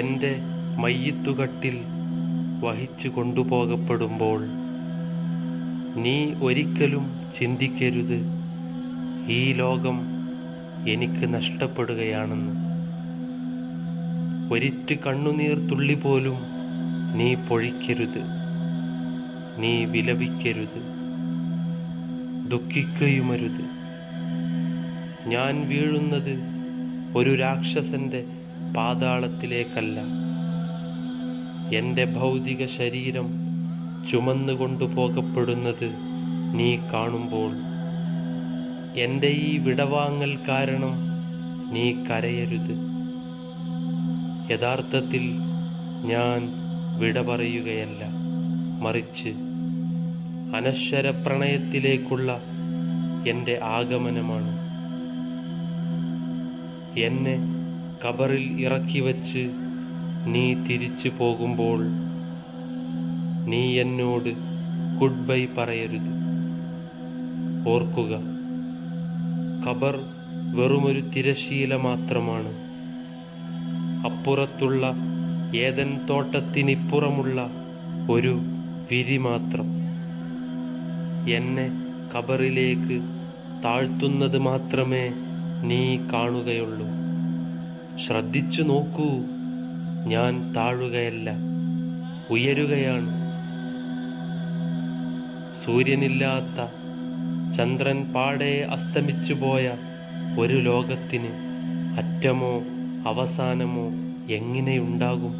എൻ്റെ മയ്യിത്തുകട്ടിൽ വഹിച്ചു കൊണ്ടുപോകപ്പെടുമ്പോൾ നീ ഒരിക്കലും ചിന്തിക്കരുത് ഈ ലോകം എനിക്ക് നഷ്ടപ്പെടുകയാണെന്ന്. ഒരിറ്റ് കണ്ണുനീർ തുള്ളി പോലും നീ പൊഴിക്കരുത്, നീ വിലപിക്കരുത്, ദുഃഖിക്കുകയുമരുത്. ഞാൻ വീഴുന്നത് ഒരു രാക്ഷസൻ്റെ പാതാളത്തിലേക്കല്ല, എൻ്റെ ഭൗതിക ശരീരം ചുമന്നുകൊണ്ടു പോകപ്പെടുന്നത് നീ കാണുമ്പോൾ എൻ്റെ ഈ വിടവാങ്ങൽ കാരണം നീ കരയരുത്. യഥാർത്ഥത്തിൽ ഞാൻ വിട പറയുകയല്ല, മറിച്ച് അനശ്വര പ്രണയത്തിലേക്കുള്ള എൻ്റെ ആഗമനമാണ്. എന്നെ കബറിൽ ഇറക്കി വച്ച് നീ തിരിച്ചു പോകുമ്പോൾ നീ എന്നോട് ഗുഡ് ബൈ പറയരുത്. ഓർക്കുക, ഖബർ വെറുമൊരു തിരശീല മാത്രമാണ്. അപ്പുറത്തുള്ള ഏദൻ തോട്ടത്തിനിപ്പുറമുള്ള ഒരു വിരി മാത്രം. എന്നെ ഖബറിലേക്ക് താഴ്ത്തുന്നത് മാത്രമേ നീ കാണുകയുള്ളൂ. ശ്രദ്ധിച്ചു നോക്കൂ, ഞാൻ താഴുകയല്ല, ഉയരുകയാണ്. സൂര്യനില്ലാത്ത, ചന്ദ്രൻ പാടെ അസ്തമിച്ചു പോയ ഒരു ലോകത്തിന് അറ്റമോ അവസാനമോ എങ്ങനെയുണ്ടാകും?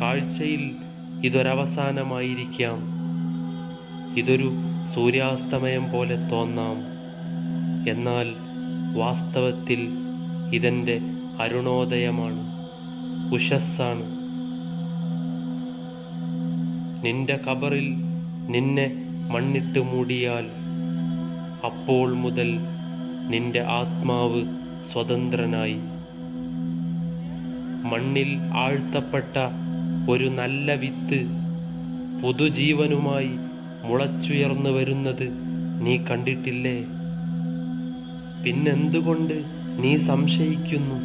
കാഴ്ചയിൽ ഇതൊരവസാനമായിരിക്കാം, ഇതൊരു സൂര്യാസ്തമയം പോലെ തോന്നാം. എന്നാൽ വാസ്തവത്തിൽ ഇതെൻ്റെ അരുണോദയമാണ്, ഉഷസ്സാണ്. നിന്റെ ഖബറിൽ നിന്നെ മണ്ണിട്ട് മൂടിയാൽ അപ്പോൾ മുതൽ നിന്റെ ആത്മാവ് സ്വതന്ത്രനായി. മണ്ണിൽ ആഴ്ത്തപ്പെട്ട ഒരു നല്ല വിത്ത് പുതുജീവനുമായി മുളച്ചുയർന്നു വരുന്നത് നീ കണ്ടിട്ടില്ലേ? പിന്നെന്തുകൊണ്ട് നീ സംശയിക്കുന്നു?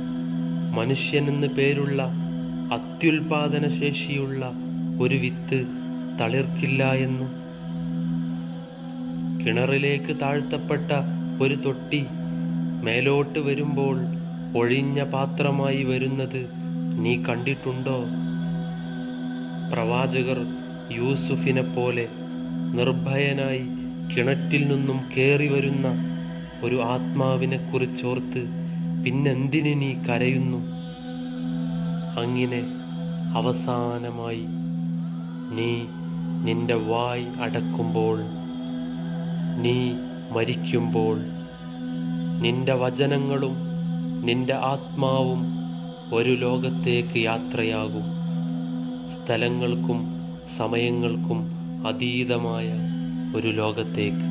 മനുഷ്യനെന്ന് പേരുള്ള അത്യുൽപാദന ശേഷിയുള്ള ഒരു വിത്ത് തളിർക്കില്ല എന്നും. കിണറിലേക്ക് താഴ്ത്തപ്പെട്ട ഒരു തൊട്ടി മേലോട്ട് വരുമ്പോൾ ഒഴിഞ്ഞ പാത്രമായി വരുന്നത് നീ കണ്ടിട്ടുണ്ടോ? പ്രവാചകർ യൂസുഫിനെ പോലെ നിർഭയനായി കിണറ്റിൽ നിന്നും കയറി വരുന്ന ഒരു ആത്മാവിനെക്കുറിച്ചോർത്ത് പിന്നെന്തിന് നീ കരയുന്നു? അങ്ങനെ അവസാനമായി നീ നിന്റെ വായ് അടക്കുമ്പോൾ, നീ മരിക്കുമ്പോൾ, നിന്റെ വചനങ്ങളും നിന്റെ ആത്മാവും ഒരു ലോകത്തേക്ക് യാത്രയാകും, സ്ഥലങ്ങൾക്കും സമയങ്ങൾക്കും അതീതമായ ഒരു ലോകത്തേക്ക്.